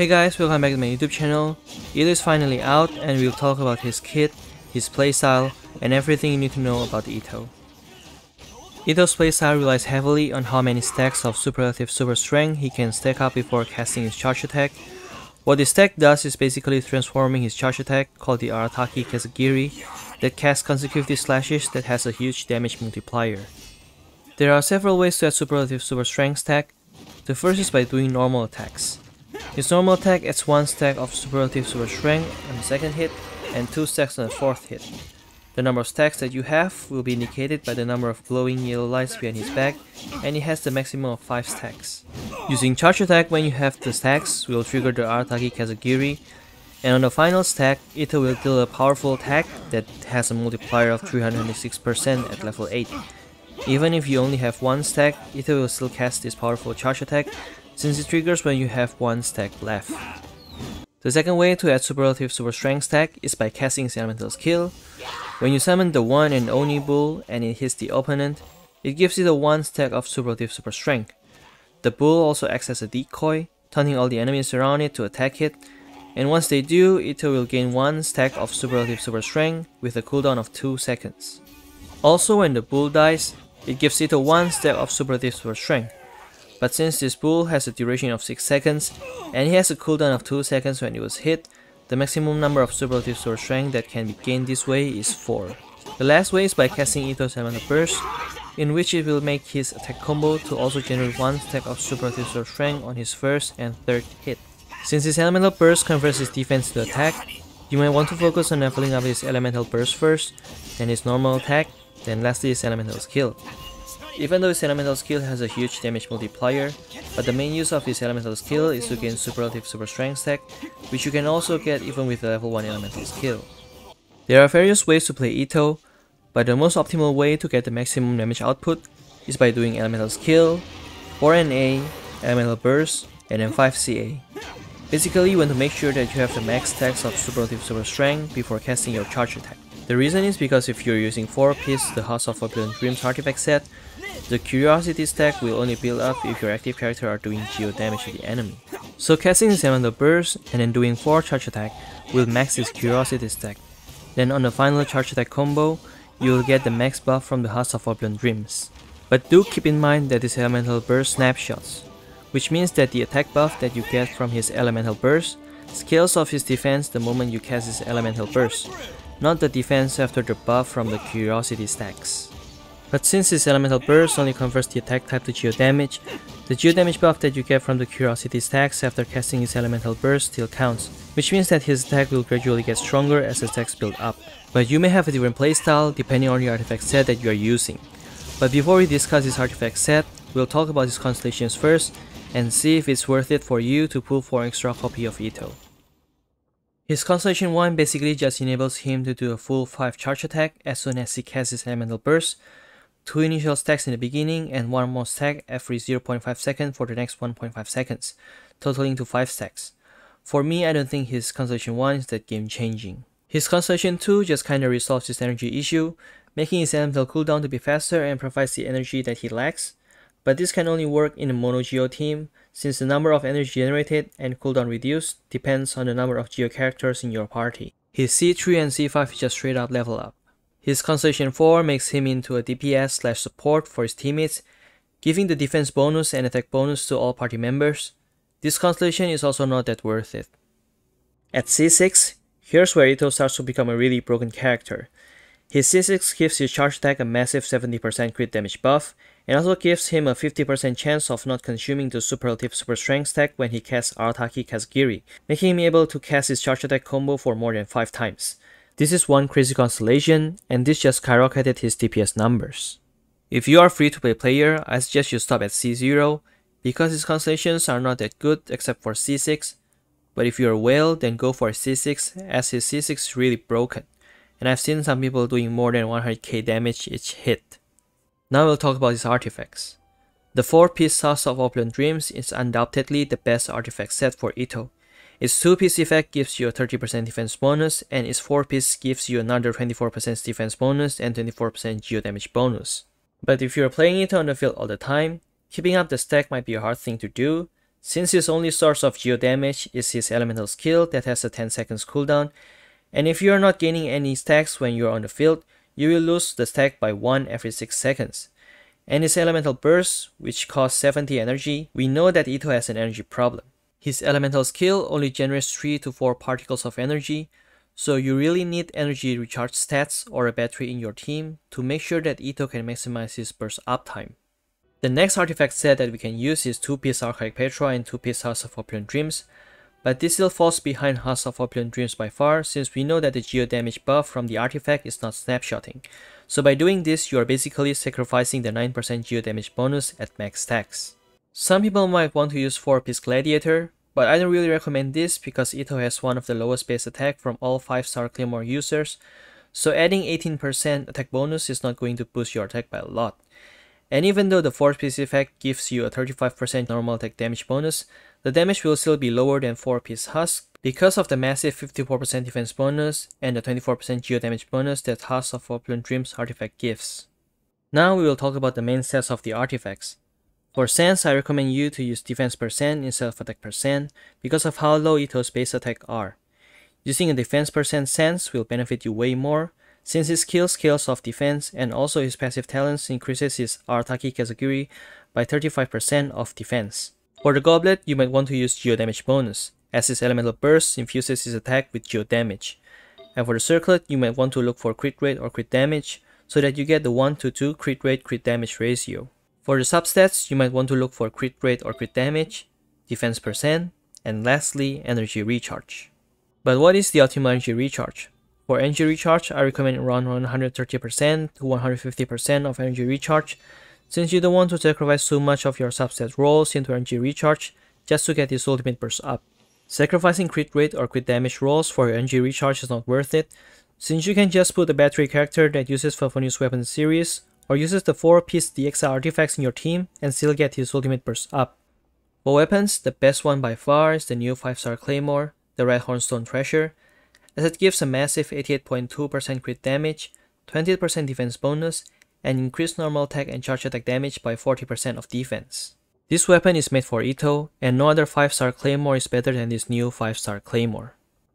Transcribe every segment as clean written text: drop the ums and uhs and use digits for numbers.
Hey guys, welcome back to my YouTube channel. It is finally out and we'll talk about his kit, his playstyle, and everything you need to know about Itto. Itto's playstyle relies heavily on how many stacks of superlative super strength he can stack up before casting his charge attack. What this stack does is basically transforming his charge attack, called the Arataki Kazagiri, that casts consecutive slashes that has a huge damage multiplier. There are several ways to add superlative super strength stack. The first is by doing normal attacks. His normal attack adds 1 stack of superlative super strength on the second hit and 2 stacks on the fourth hit. The number of stacks that you have will be indicated by the number of glowing yellow lights behind his back, and he has the maximum of 5 stacks. Using charge attack when you have the stacks will trigger the Arataki Kazagiri, and on the final stack, Itto will deal a powerful attack that has a multiplier of 306% at level 8. Even if you only have 1 stack, Itto will still cast this powerful charge attack, since it triggers when you have 1 stack left. The second way to add superlative super strength stack is by casting his elemental skill. When you summon the one and only bull and it hits the opponent, it gives it a 1 stack of superlative super strength. The bull also acts as a decoy, taunting all the enemies around it to attack it, and once they do, Itto will gain 1 stack of superlative super strength with a cooldown of 2 seconds. Also, when the bull dies, it gives Itto 1 stack of superlative super strength. But since this bull has a duration of 6 seconds, and he has a cooldown of 2 seconds when it was hit, the maximum number of superlative super strength that can be gained this way is 4. The last way is by casting Itto's Elemental Burst, in which it will make his attack combo to also generate 1 stack of superlative super strength on his first and third hit. Since his Elemental Burst converts his defense to attack, you might want to focus on leveling up his Elemental Burst first, then his normal attack, then lastly his Elemental Skill. Even though his elemental skill has a huge damage multiplier, but the main use of his elemental skill is to gain superlative super strength stack, which you can also get even with the level 1 elemental skill. There are various ways to play Itto, but the most optimal way to get the maximum damage output is by doing elemental skill, 4NA, elemental burst, and then 5CA. Basically, you want to make sure that you have the max stacks of superlative super strength before casting your charge attack. The reason is because if you're using 4-piece the Husk of Opulent Dreams artifact set, the Curiosity stack will only build up if your active character are doing geo damage to the enemy. So casting his elemental burst and then doing 4 charge attack will max his Curiosity stack. Then on the final charge attack combo, you will get the max buff from the Husk of Opulent Dreams. But do keep in mind that his elemental burst snapshots, which means that the attack buff that you get from his elemental burst scales off his defense the moment you cast his elemental burst, not the defense after the buff from the Curiosity stacks. But since his elemental burst only converts the attack type to geo damage, the geo damage buff that you get from the Curiosity stacks after casting his elemental burst still counts, which means that his attack will gradually get stronger as the stacks build up. But you may have a different playstyle depending on the artifact set that you are using. But before we discuss this artifact set, we'll talk about his constellations first and see if it's worth it for you to pull for an extra copy of Itto. His Constellation 1 basically just enables him to do a full 5 charge attack as soon as he casts his elemental burst, 2 initial stacks in the beginning and 1 more stack every 0.5 seconds for the next 1.5 seconds, totaling to 5 stacks. For me, I don't think his Constellation 1 is that game changing. His Constellation 2 just kinda resolves his energy issue, making his elemental cooldown to be faster and provides the energy that he lacks, but this can only work in a mono geo team, since the number of energy generated and cooldown reduced depends on the number of geo characters in your party. His C3 and C5 is just straight up level up. His Constellation 4 makes him into a DPS slash support for his teammates, giving the defense bonus and attack bonus to all party members. This Constellation is also not that worth it. At C6, here's where Itto starts to become a really broken character. His C6 gives his charge attack a massive 70% crit damage buff, and also gives him a 50% chance of not consuming the superlative super strength stack when he casts Arataki Kazagiri, making him able to cast his charge attack combo for more than 5 times. This is one crazy constellation, and this just skyrocketed his DPS numbers. If you are a free-to-play player, I suggest you stop at C0, because his constellations are not that good except for C6, but if you're a whale, then go for C6, as his C6 is really broken, and I've seen some people doing more than 100k damage each hit. Now we'll talk about his artifacts. The 4-piece Husk of Opulent Dreams is undoubtedly the best artifact set for Itto. Its 2-piece effect gives you a 30% defense bonus, and its 4-piece gives you another 24% defense bonus and 24% geo damage bonus. But if you're playing Itto on the field all the time, keeping up the stack might be a hard thing to do, Since his only source of geo damage is his elemental skill that has a 10 seconds cooldown, and if you are not gaining any stacks when you are on the field, you will lose the stack by 1 every 6 seconds. And his elemental burst, which costs 70 energy, we know that Itto has an energy problem. His elemental skill only generates 3 to 4 particles of energy, so you really need energy recharge stats or a battery in your team to make sure that Itto can maximize his burst uptime. The next artifact set that we can use is 2-piece Archaic Petra and 2-piece Husk of Opulent Dreams, but this still falls behind Husk of Opulent Dreams by far, since we know that the geo damage buff from the artifact is not snapshotting. So by doing this, you are basically sacrificing the 9% geo damage bonus at max stacks. Some people might want to use 4-piece Gladiator, but I don't really recommend this because Itto has one of the lowest base attack from all 5-star Claymore users, so adding 18% attack bonus is not going to boost your attack by a lot. And even though the 4-piece effect gives you a 35% normal attack damage bonus, the damage will still be lower than 4-piece Husk because of the massive 54% defense bonus and the 24% geo damage bonus that Husk of Opulent Dreams artifact gives. Now we will talk about the main stats of the artifacts. For Sense, I recommend you to use defense percent instead of attack percent because of how low Itto's base attack are. Using a defense percent Sense will benefit you way more, since his skill scales off defense and also his passive talents increases his Arataki Kazaguri by 35% of defense. For the Goblet, you might want to use geo damage bonus, as his elemental burst infuses his attack with geo damage. And for the Circlet, you might want to look for crit rate or crit damage, so that you get the 1 to 2 crit rate crit damage ratio. For the substats, you might want to look for crit rate or crit damage, defense percent, and lastly, energy recharge. But what is the optimal energy recharge? For energy recharge, I recommend around 130% to 150% of energy recharge, since you don't want to sacrifice too much of your substat rolls into energy recharge just to get this ultimate burst up. Sacrificing crit rate or crit damage rolls for your energy recharge is not worth it, since you can just put a battery character that uses Favonius Weapon Series or uses the 4-piece DXR artifacts in your team and still get his ultimate burst up. For weapons, the best one by far is the new 5-star Claymore, the Redhorn Stonethresher, as it gives a massive 88.2% crit damage, 20% defense bonus, and increased normal attack and charge attack damage by 40% of defense. This weapon is made for Itto, and no other 5-star Claymore is better than this new 5-star Claymore.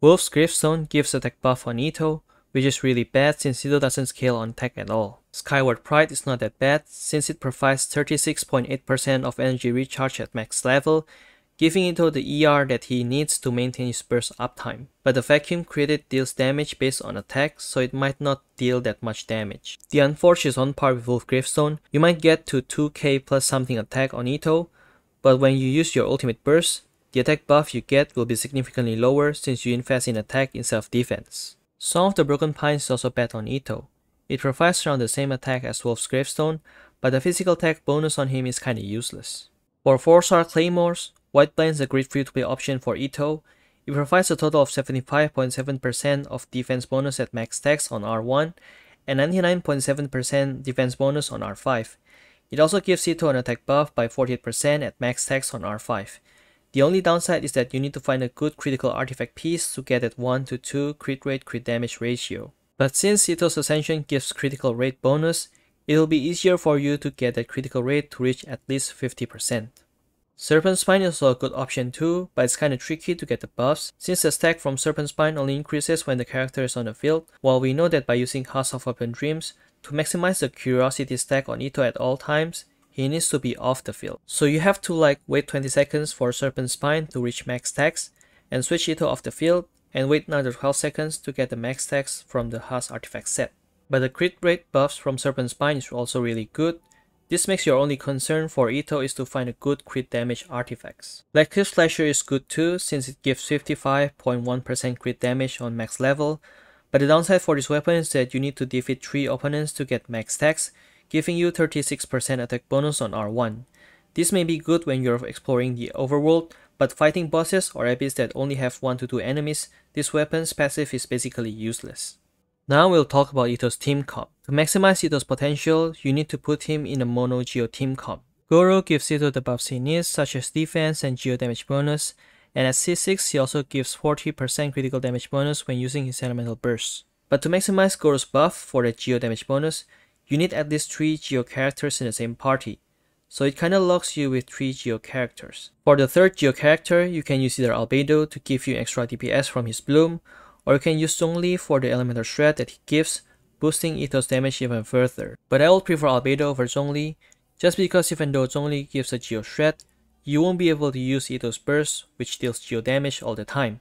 Wolf's Gravestone gives attack buff on Itto, which is really bad since Itto doesn't scale on attack at all. Skyward Pride is not that bad since it provides 36.8% of energy recharge at max level, giving Itto the ER that he needs to maintain his burst uptime. But the vacuum created deals damage based on attack, so it might not deal that much damage. The Unforged is on par with Wolf's Gravestone. You might get to 2k plus something attack on Itto, but when you use your ultimate burst, the attack buff you get will be significantly lower since you invest in attack instead of defense. Song of the Broken Pines is also bad on Itto. It provides around the same attack as Wolf's Gravestone, but the physical attack bonus on him is kinda useless. For 4-star Claymores, Whiteblind is a great free-to-play option for Itto. It provides a total of 75.7% of defense bonus at max stacks on R1 and 99.7% defense bonus on R5. It also gives Itto an attack buff by 48% at max stacks on R5. The only downside is that you need to find a good critical artifact piece to get that 1 to 2 crit rate crit damage ratio. But since Itto's Ascension gives critical rate bonus, it will be easier for you to get that critical rate to reach at least 50%. Serpent Spine is also a good option too, but it's kinda tricky to get the buffs, since the stack from Serpent Spine only increases when the character is on the field, while we know that by using Husk of Opulent Dreams, to maximize the curiosity stack on Itto at all times, he needs to be off the field. So you have to wait 20 seconds for Serpent Spine to reach max stacks, and switch Itto off the field, and wait another 12 seconds to get the max stacks from the Husk artifact set. But the crit rate buffs from Serpent Spine is also really good. This makes your only concern for Itto is to find a good crit damage artifacts. Blackcliff Slasher is good too, since it gives 55.1% crit damage on max level, but the downside for this weapon is that you need to defeat 3 opponents to get max stacks, giving you 36% attack bonus on R1. This may be good when you're exploring the overworld, but fighting bosses or abysses that only have 1 to 2 enemies, this weapon's passive is basically useless. Now we'll talk about Itto's team comp. To maximize Itto's potential, you need to put him in a mono geo team comp. Gorou gives Itto the buffs he needs, such as defense and geo damage bonus, and at C6 he also gives 40% critical damage bonus when using his elemental burst. But to maximize Gorou's buff for the geo damage bonus, you need at least 3 geo characters in the same party, so it kinda locks you with 3 Geo characters. For the third Geo character, you can use either Albedo to give you extra DPS from his bloom, or you can use Zhongli for the elemental shred that he gives, boosting Itto's damage even further. But I would prefer Albedo over Zhongli, just because even though Zhongli gives a Geo shred, you won't be able to use Itto's burst, which deals Geo damage all the time.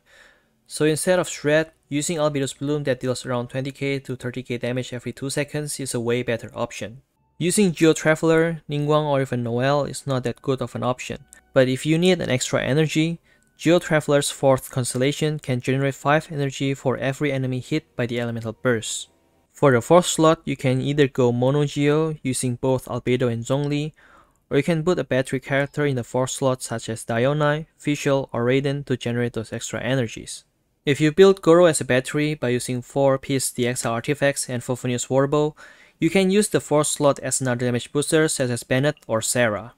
So instead of shred, using Albedo's bloom that deals around 20k to 30k damage every 2 seconds is a way better option. Using Geo Traveler, Ningguang or even Noel is not that good of an option, but if you need an extra energy, Geo Traveler's 4th Constellation can generate 5 energy for every enemy hit by the elemental burst. For the 4th slot, you can either go Mono Geo using both Albedo and Zhongli, or you can put a battery character in the 4th slot such as Dionai, Fischl or Raiden to generate those extra energies. If you build Gorou as a battery by using 4-piece DXR artifacts and Favonius Warbow, you can use the 4th slot as another damage booster such as Bennett or Sarah.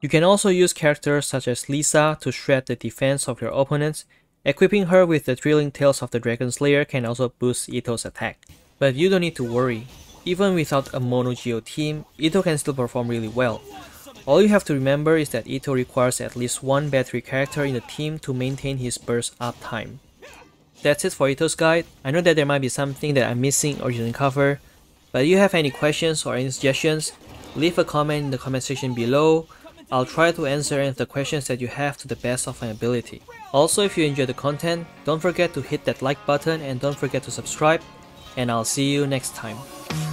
You can also use characters such as Lisa to shred the defense of your opponents. Equipping her with the Thrilling Tales of the Dragon Slayer can also boost Itto's attack. But you don't need to worry. Even without a Mono Geo team, Itto can still perform really well. All you have to remember is that Itto requires at least one battery character in the team to maintain his burst uptime. That's it for Itto's guide. I know that there might be something that I'm missing or didn't cover, but if you have any questions or any suggestions, leave a comment in the comment section below. I'll try to answer any of the questions that you have to the best of my ability. Also, if you enjoy the content, don't forget to hit that like button and don't forget to subscribe, and I'll see you next time.